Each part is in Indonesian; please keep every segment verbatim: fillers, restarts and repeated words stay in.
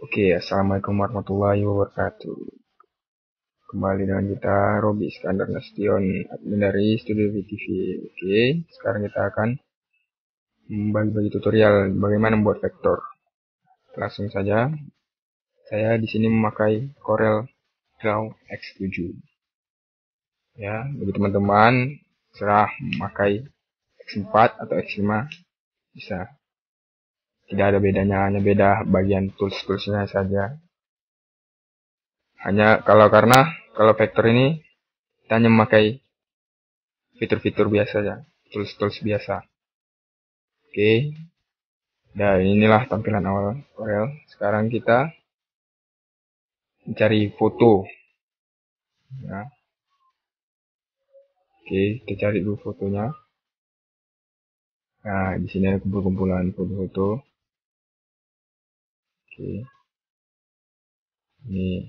Oke, assalamualaikum warahmatullahi wabarakatuh. Kembali dengan kita Roby Iskandar Nasution, admin dari Studio V T V. Oke, sekarang kita akan membagi-bagi tutorial bagaimana membuat vektor. Langsung saja. Saya di sini memakai Corel Draw X tujuh. Ya, bagi teman-teman serah memakai X empat atau X lima bisa. Tidak ada bedanya, hanya beda bagian tools-toolsnya saja. Hanya kalau karena, kalau vektor ini, kita hanya memakai fitur-fitur biasa saja, tools-tools biasa. Oke, okay. Nah inilah tampilan awal Corel. Sekarang kita mencari foto. Ya. Oke, okay, kita cari dulu fotonya. Nah, di sini ada kumpul-kumpulan foto-foto. Oke. Ini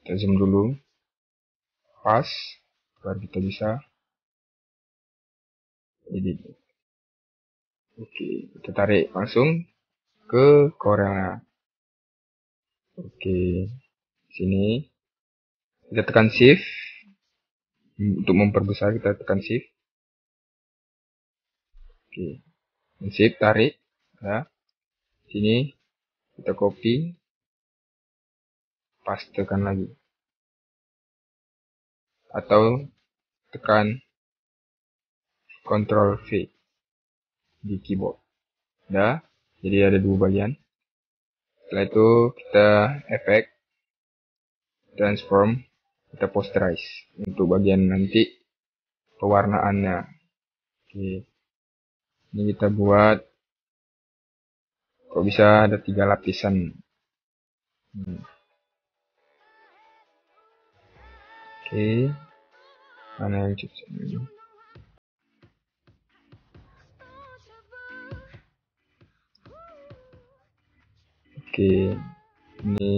kita zoom dulu. Pas baru kita bisa edit. Oke, kita tarik langsung ke Corel. Oke. Di sini kita tekan shift untuk memperbesar, kita tekan shift. Oke. Shift tarik ya. Sini kita copy, pastekan lagi, atau tekan Ctrl V di keyboard. Nah, jadi ada dua bagian. Setelah itu kita efek, transform, kita posterize untuk bagian nanti pewarnaannya. Oke, ini kita buat. Kok bisa ada tiga lapisan? Hmm. Oke, okay. Mana yang cukup? Oke, ini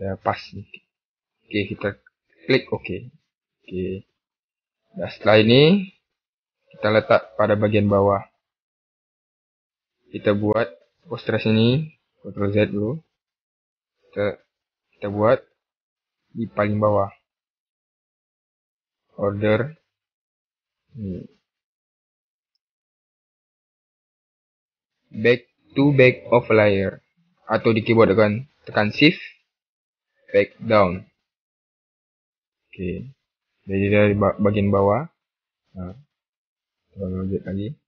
ya pas nih. Oke, okay, kita klik oke. Okay. Oke, okay. Nah, setelah ini kita letak pada bagian bawah. Kita buat posterize ini, Ctrl Z dulu, kita, kita buat di paling bawah, order ini. Back to back of layer, atau di keyboard kan tekan shift back down. Oke, jadi dari bagian bawah. Nah, lanjut lagi.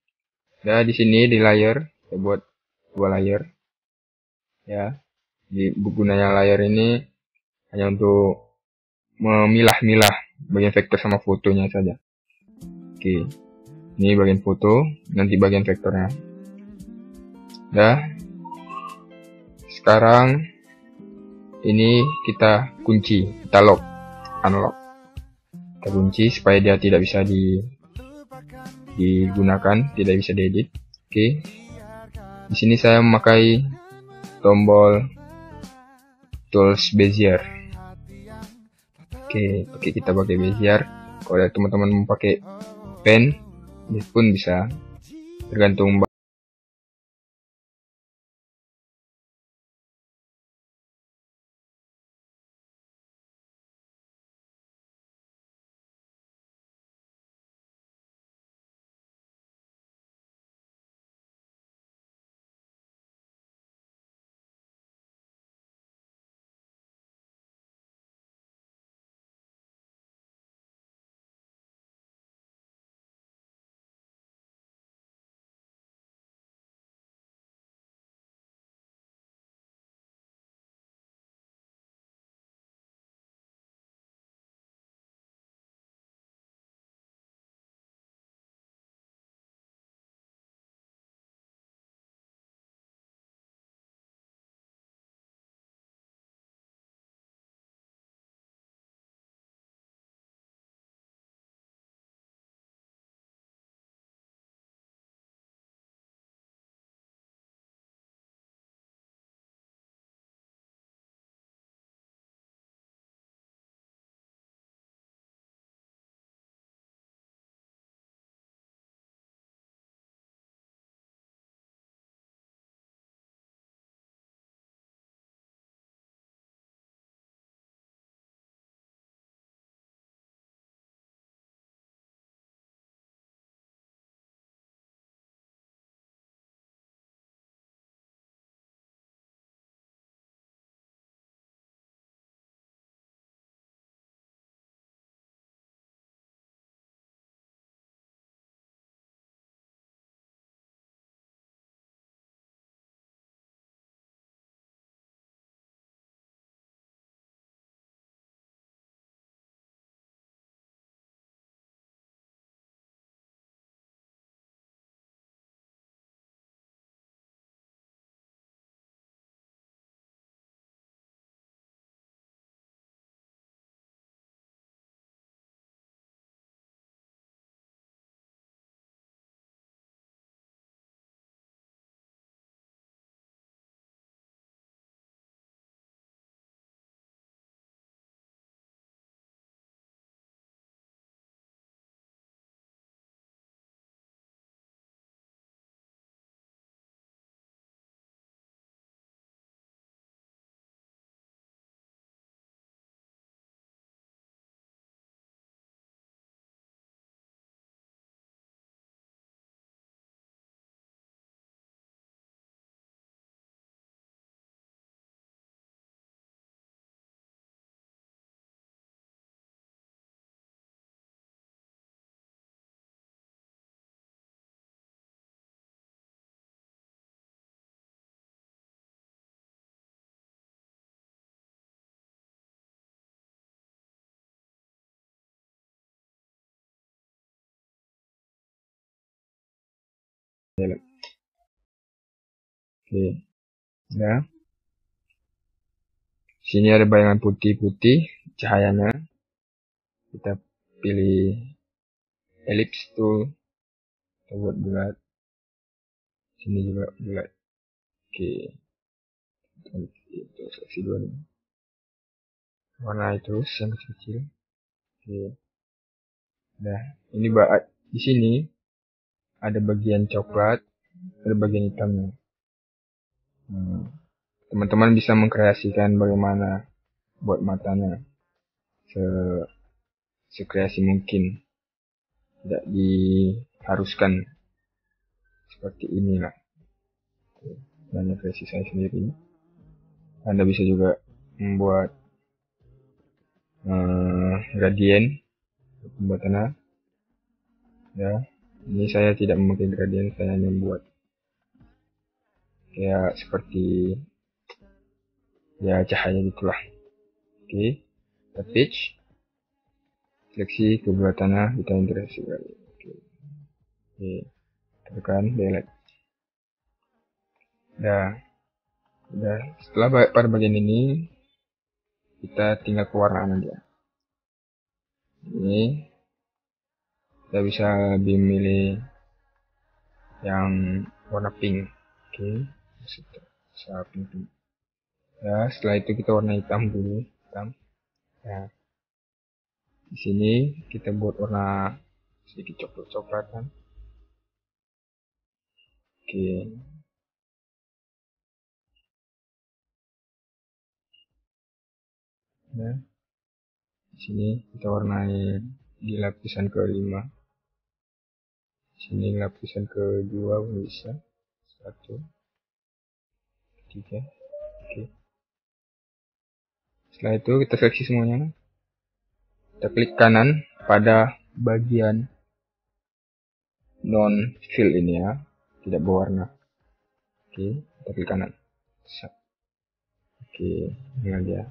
Nah, di sini di layer kita buat dua layer ya. Di gunanya layer ini hanya untuk memilah-milah bagian vektor sama fotonya saja. Oke, ini bagian foto, nanti bagian vektornya. Nah, sekarang ini kita kunci, kita lock, unlock, kita kunci supaya dia tidak bisa di digunakan, tidak bisa diedit. Oke. Di sini saya memakai tombol tools bezier. Oke, oke, kita pakai bezier. Kalau teman-teman memakai pen, ini pun bisa, tergantung. Oke. Ya. Sini ada bayangan putih-putih cahayanya. Kita pilih elips tool. Kita buat bulat. Sini juga bulat. Oke. Kita seleksi dua nih. Warna itu yang kecil. Oke. Nah, ini di sini ada bagian coklat, ada bagian hitamnya. Hmm. Teman-teman bisa mengkreasikan bagaimana buat matanya se sekreasi mungkin, tidak diharuskan seperti inilah. Dan kreasi saya sendiri. Anda bisa juga membuat uh, gradien pembuatannya. Ya, ini saya tidak memakai gradien, saya hanya membuat kayak seperti ya cahaya gitulah. Oke, kita pitch, seleksi kebulatannya, kita integrasi kali. Oke, tekan delete. Nah, udah. Setelah pada bagian ini, kita tinggal pewarnaan aja. Ini, kita bisa lebih milih yang warna pink. Oke, bisa pink. Ya, setelah itu kita warna hitam dulu, hitam. Nah, di sini kita buat warna sedikit coklat-coklatan. Oke. Ya. Di sini kita warnai di lapisan kelima. Di sini lapisan kedua bisa. Satu. Tiga. Oke. Setelah itu kita seleksi semuanya, kita klik kanan pada bagian non fill ini ya, tidak berwarna. Oke, kita klik kanan. Oke, ini aja.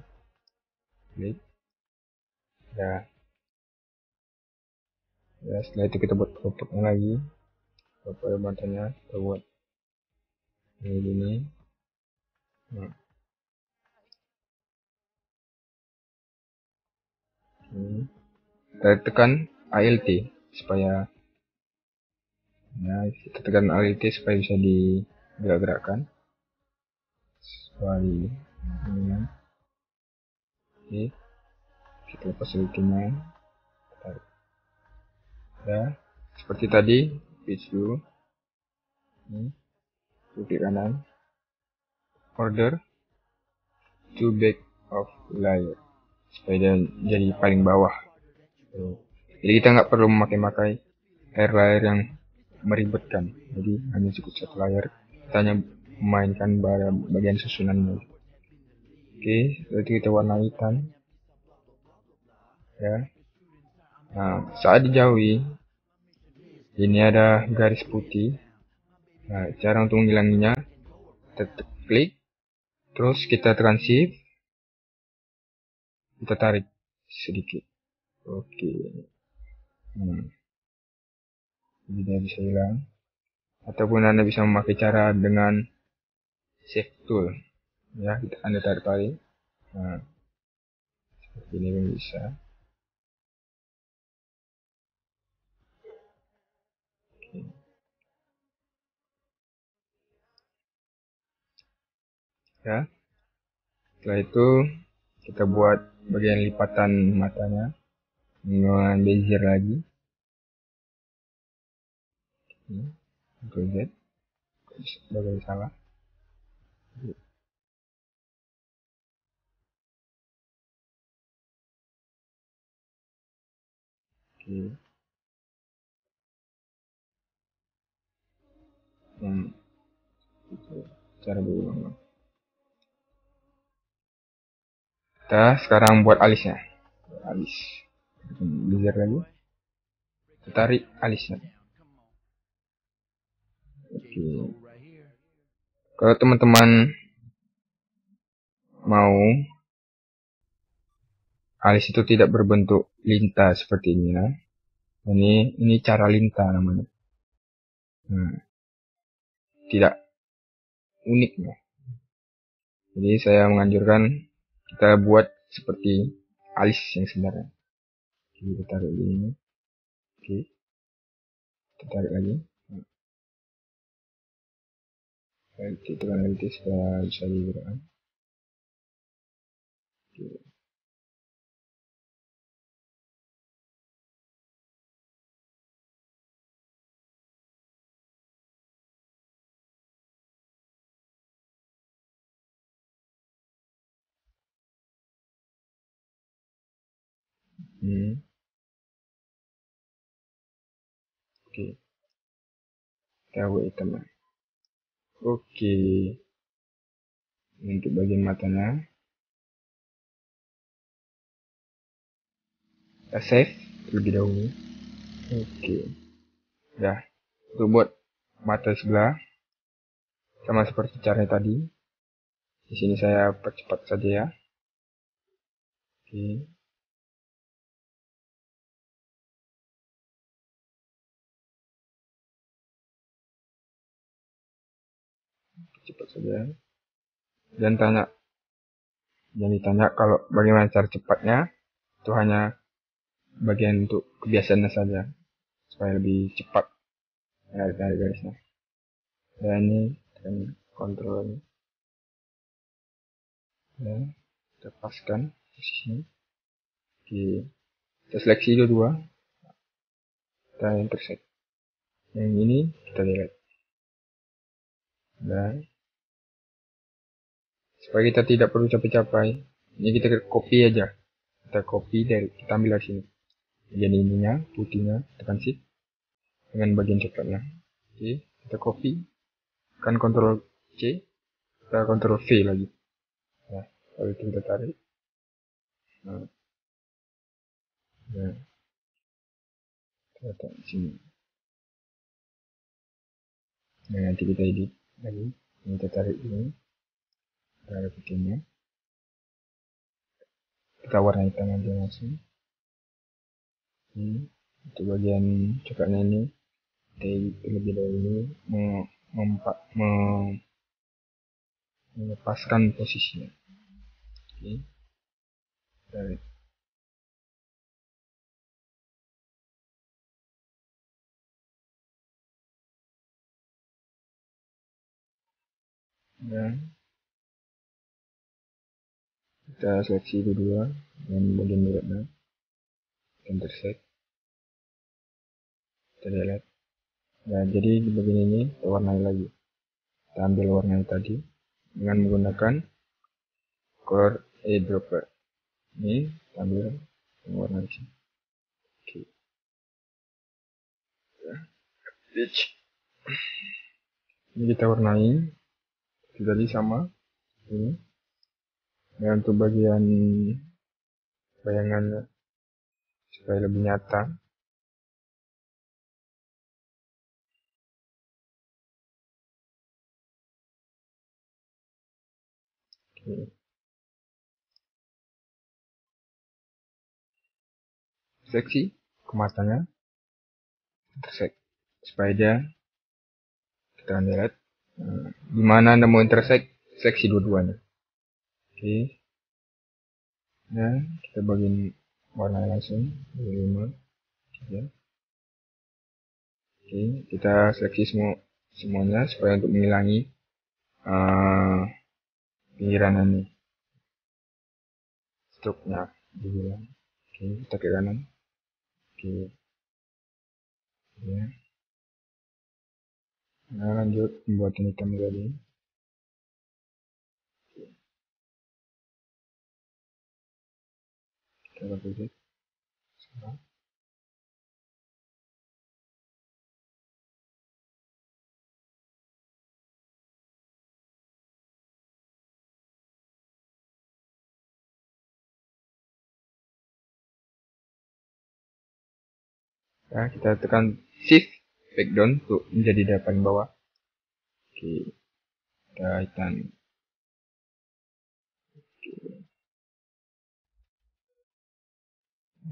Klik. Ya. Ya, setelah itu kita buat pop-up lagi. Pop-up matanya kita buat ini gini. Nah. Hmm. Kita tekan alt supaya ya kita tekan alt supaya bisa digerak-gerakkan sesuai dengan ini. Oke, kita lepas selitnya, tarik ya seperti tadi, pitch dulu ini, klik kanan, order to back of layer supaya dia jadi paling bawah. Jadi kita nggak perlu memakai-makai layer-layer yang meribetkan. Jadi hanya cukup satu layer. Kita hanya memainkan bagian susunannya. Oke, jadi kita warna hitam. Ya. Nah, saat dijauhi, ini ada garis putih. Nah, cara untuk menghilanginya, kita klik, terus kita tekan shift. Kita tarik sedikit. Oke. Hmm. Jadi dia bisa hilang. Ataupun Anda bisa memakai cara dengan Shape Tool. Ya, kita Anda tarik-tarik. Nah. Seperti ini pun bisa. Oke. Ya. Setelah itu kita buat bagian lipatan matanya dengan bezier lagi. Ctrl Z, sebagai salah. Oke. Hmm. Cara berulang. Kita sekarang buat alisnya, alis, belajar lagi, kita tarik alisnya. Oke. Kalau teman-teman mau alis itu tidak berbentuk lintah seperti ini, nah, ini ini cara lintah namanya. Nah, tidak uniknya. Jadi saya menganjurkan kita buat seperti alis yang sebenarnya. Kita tarik ini. Oke. Kita tarik lagi. Baik, itu kan nanti sudah bisa digunakan. Oke. Hmm. Oke, kita buat hitam. Oke, untuk bagian matanya, kita save terlebih dahulu. Oke, dah. Untuk buat mata sebelah, sama seperti caranya tadi. Di sini saya percepat saja ya. Oke. Cepat saja, dan tanya, jadi tanya kalau bagaimana cara cepatnya, itu hanya bagian untuk kebiasaannya saja, supaya lebih cepat dari nah, garisnya. Dan ini dan kontrolnya, dan lepaskan posisinya. Oke, kita seleksi dua-dua, kita intersect. Yang ini kita delete. Dan supaya kita tidak perlu capek-capek, ini kita copy aja, kita copy dari, kita ambil dari sini bagian ininya, putihnya, tekan shift dengan bagian coklatnya. Oke, kita copy, kan Ctrl C, kita Ctrl V lagi. Nah, lalu kita tarik. Nah, nah. Kita tarik di sini. Nah, nanti kita edit lagi, ini kita tarik ini. Kita bikinnya, kita warna hitam aja langsung. Ini untuk bagian coklatnya ini, kita lebih dahulu melepaskan posisinya. Oke, tarik. Dan kita seleksi kedua dan bagian merahnya, intersect, kita delete. Nah, jadi di bagian ini kita warnai lagi, kita ambil warna tadi dengan menggunakan color eyedropper ini, kita ambil warna ini. Oke, ini kita warnai tadi sama ini. Dan untuk bagian bayangannya supaya lebih nyata, oke. Seleksi ke matanya, intersect supaya dia, kita lihat di mana anda mau intersect, seleksi dua-duanya. Oke, dan kita bagiin warna langsung lima, tiga. Oke, kita seleksi semua semuanya supaya untuk menghilangi uh, pinggiran ini, struknya dibilang. Oke, kita ke kanan. Oke, ya. Nah, lanjut pembuatan hitam tadi. Kita pilih sebelah. Nah, kita tekan shift back down untuk menjadi depan bawah. Oke, kita hitam.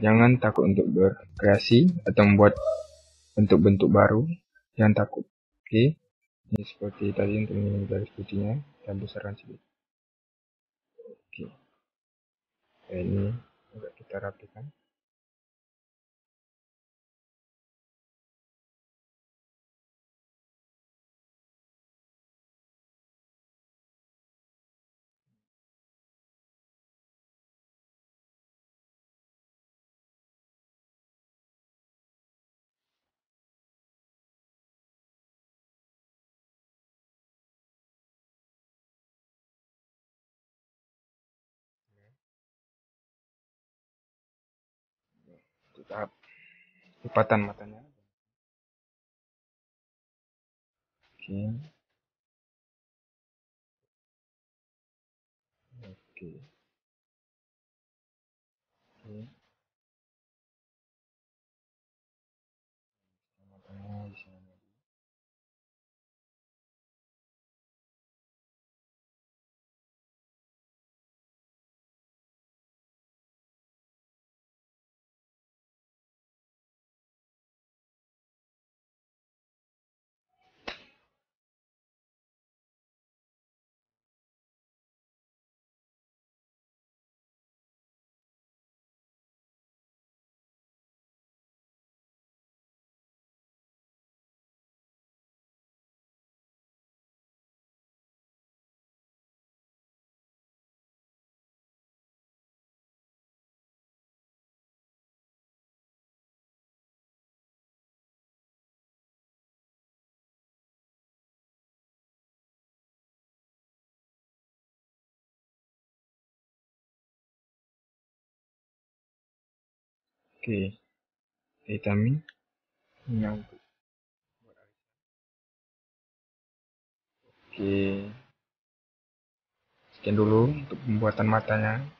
Jangan takut untuk berkreasi atau membuat bentuk-bentuk baru. Jangan takut. Oke. Ini seperti tadi untuk mengirim garis putihnya, kita besarkan sedikit. Oke. Nah, ini agak kita rapikan. Tahap lipatan matanya. Oke. Oke. Oke. Matanya di sini. Oke, vitamin nyangkut. Oke, sekian dulu untuk pembuatan matanya.